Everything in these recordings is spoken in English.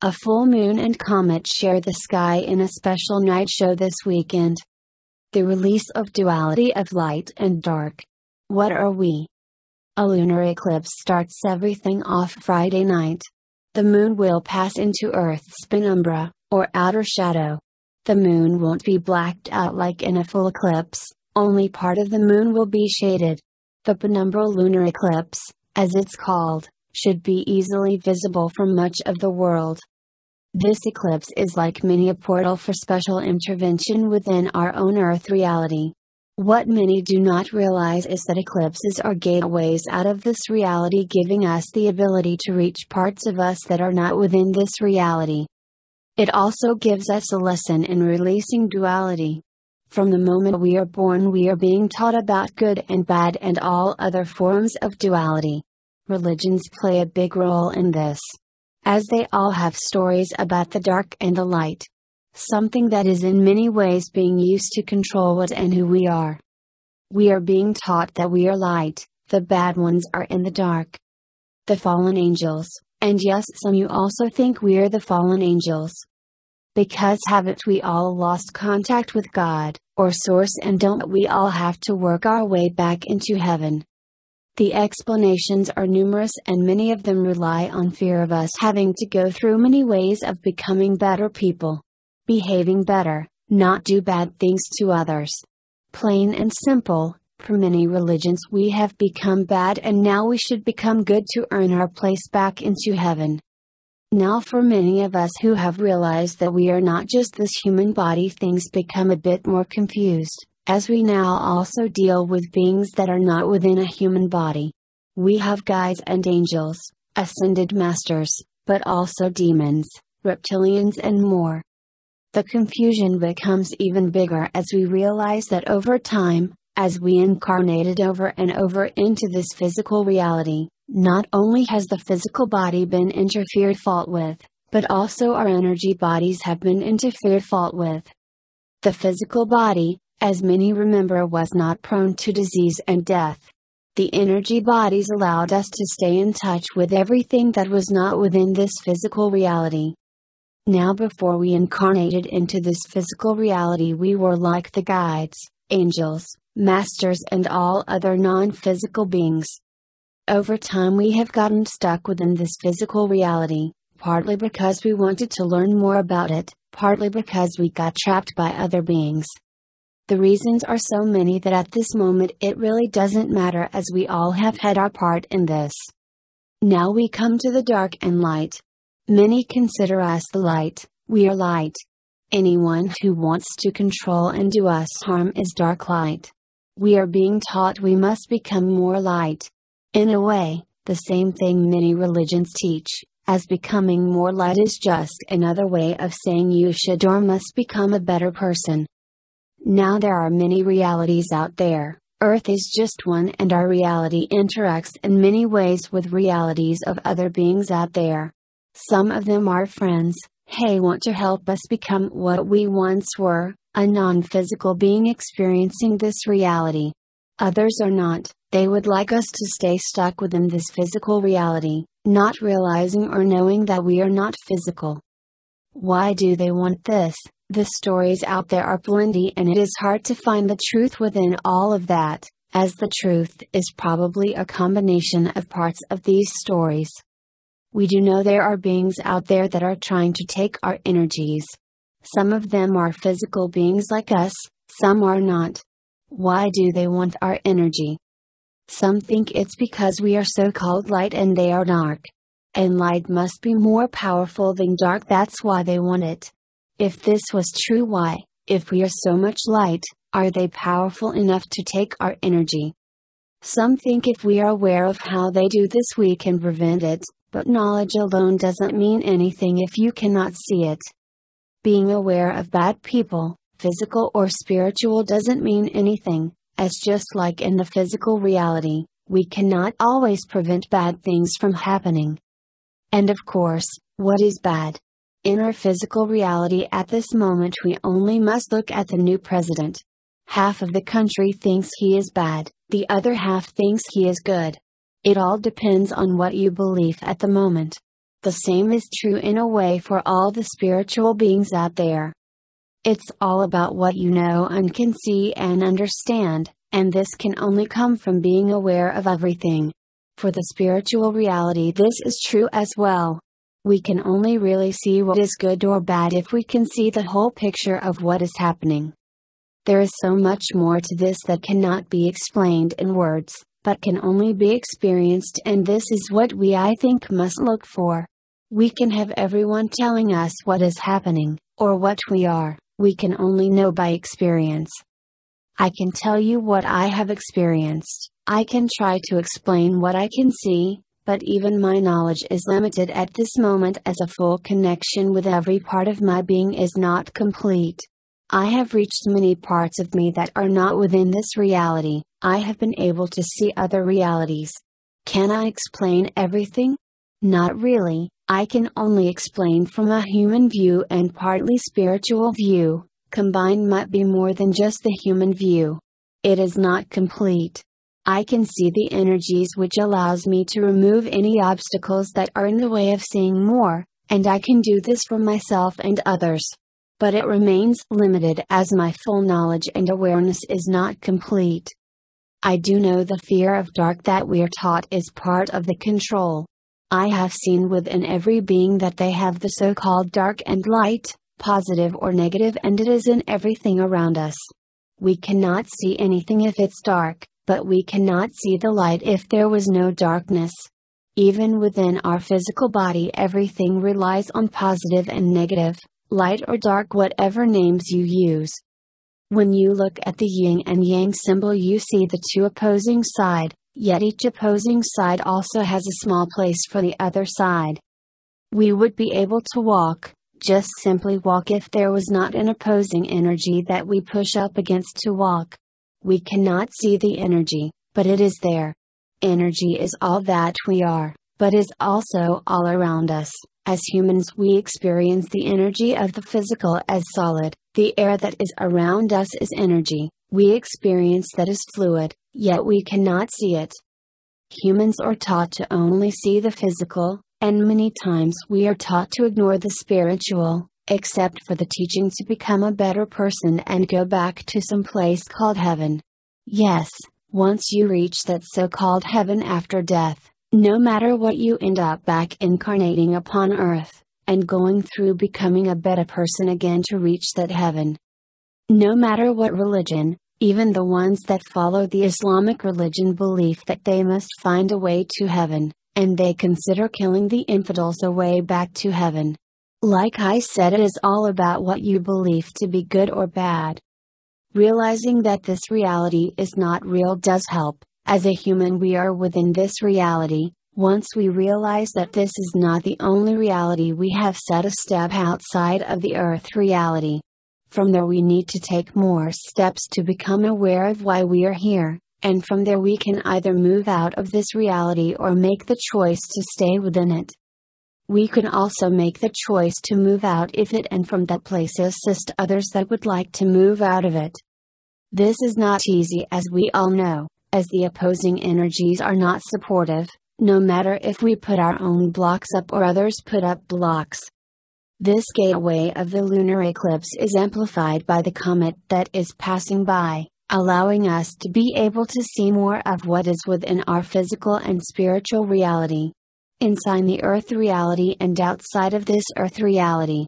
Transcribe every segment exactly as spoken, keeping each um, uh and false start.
A full moon and comet share the sky in a special night show this weekend. The release of duality of light and dark. What are we? A lunar eclipse starts everything off Friday night. The moon will pass into Earth's penumbra, or outer shadow. The moon won't be blacked out like in a full eclipse, only part of the moon will be shaded. The penumbral lunar eclipse, as it's called, should be easily visible from much of the world. This eclipse is like many a portal for special intervention within our own Earth reality. What many do not realize is that eclipses are gateways out of this reality, giving us the ability to reach parts of us that are not within this reality. It also gives us a lesson in releasing duality. From the moment we are born, we are being taught about good and bad and all other forms of duality. Religions play a big role in this, as they all have stories about the dark and the light. Something that is in many ways being used to control what and who we are. We are being taught that we are light, the bad ones are in the dark. The fallen angels, and yes, some you also think we are the fallen angels. Because haven't we all lost contact with God, or Source, and don't we all have to work our way back into heaven? The explanations are numerous, and many of them rely on fear of us having to go through many ways of becoming better people. Behaving better, not do bad things to others. Plain and simple, for many religions we have become bad and now we should become good to earn our place back into heaven. Now for many of us who have realized that we are not just this human body, things become a bit more confused, as we now also deal with beings that are not within a human body. We have guides and angels, ascended masters, but also demons, reptilians and more. The confusion becomes even bigger as we realize that over time, as we incarnated over and over into this physical reality, not only has the physical body been interfered fault with, but also our energy bodies have been interfered fault with. The physical body, as many remember, was not prone to disease and death. The energy bodies allowed us to stay in touch with everything that was not within this physical reality. Now before we incarnated into this physical reality, we were like the guides, angels, masters and all other non-physical beings. Over time we have gotten stuck within this physical reality, partly because we wanted to learn more about it, partly because we got trapped by other beings. The reasons are so many that at this moment it really doesn't matter, as we all have had our part in this. Now we come to the dark and light. Many consider us the light, we are light. Anyone who wants to control and do us harm is dark light. We are being taught we must become more light. In a way, the same thing many religions teach, as becoming more light is just another way of saying you should or must become a better person. Now there are many realities out there, Earth is just one, and our reality interacts in many ways with realities of other beings out there. Some of them are friends, hey, want to help us become what we once were, a non-physical being experiencing this reality. Others are not, they would like us to stay stuck within this physical reality, not realizing or knowing that we are not physical. Why do they want this? The stories out there are plenty, and it is hard to find the truth within all of that, as the truth is probably a combination of parts of these stories. We do know there are beings out there that are trying to take our energies. Some of them are physical beings like us, some are not. Why do they want our energy? Some think it's because we are so-called light and they are dark. And light must be more powerful than dark, that's why they want it. If this was true, why, if we are so much light, are they powerful enough to take our energy? Some think if we are aware of how they do this we can prevent it, but knowledge alone doesn't mean anything if you cannot see it. Being aware of bad people, physical or spiritual, doesn't mean anything, as just like in the physical reality, we cannot always prevent bad things from happening. And of course, what is bad? In our physical reality at this moment we only must look at the new president. Half of the country thinks he is bad, the other half thinks he is good. It all depends on what you believe at the moment. the same is true in a way for all the spiritual beings out there. It's all about what you know and can see and understand, and this can only come from being aware of everything. For the spiritual reality, this is true as well. We can only really see what is good or bad if we can see the whole picture of what is happening. There is so much more to this that cannot be explained in words, but can only be experienced, and this is what we, I think, must look for. We can have everyone telling us what is happening, or what we are, we can only know by experience. I can tell you what I have experienced, I can try to explain what I can see, but even my knowledge is limited at this moment as a full connection with every part of my being is not complete. I have reached many parts of me that are not within this reality, I have been able to see other realities. Can I explain everything? Not really, I can only explain from a human view and partly spiritual view. Combined might be more than just the human view. It is not complete. I can see the energies which allows me to remove any obstacles that are in the way of seeing more, and I can do this for myself and others. But it remains limited as my full knowledge and awareness is not complete. I do know the fear of dark that we are taught is part of the control. I have seen within every being that they have the so-called dark and light, positive or negative, and it is in everything around us. We cannot see anything if it's dark, but we cannot see the light if there was no darkness. Even within our physical body, everything relies on positive and negative, light or dark, whatever names you use. When you look at the yin and yang symbol, you see the two opposing sides, yet each opposing side also has a small place for the other side. We would be able to walk, just simply walk, if there was not an opposing energy that we push up against to walk. We cannot see the energy, but it is there. Energy is all that we are, but is also all around us. As humans, we experience the energy of the physical as solid, the air that is around us is energy, we experience that as fluid, yet we cannot see it. Humans are taught to only see the physical, and many times we are taught to ignore the spiritual, except for the teaching to become a better person and go back to some place called heaven. Yes, once you reach that so-called heaven after death, no matter what, you end up back incarnating upon earth, and going through becoming a better person again to reach that heaven. No matter what religion, even the ones that follow the Islamic religion believe that they must find a way to heaven, and they consider killing the infidels a way back to heaven. Like I said, it is all about what you believe to be good or bad. Realizing that this reality is not real does help. As a human, we are within this reality. Once we realize that this is not the only reality, we have set a step outside of the earth reality. From there, we need to take more steps to become aware of why we are here. And from there we can either move out of this reality or make the choice to stay within it. We can also make the choice to move out if it and from that place assist others that would like to move out of it. This is not easy, as we all know, as the opposing energies are not supportive, no matter if we put our own blocks up or others put up blocks. This gateway of the lunar eclipse is amplified by the comet that is passing by, allowing us to be able to see more of what is within our physical and spiritual reality. Inside the earth reality and outside of this earth reality.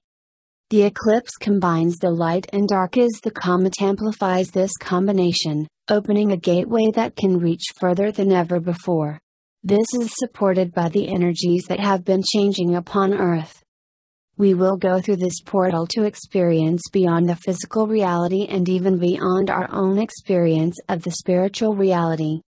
The eclipse combines the light and dark as the comet amplifies this combination, opening a gateway that can reach further than ever before. This is supported by the energies that have been changing upon earth. We will go through this portal to experience beyond the physical reality and even beyond our own experience of the spiritual reality.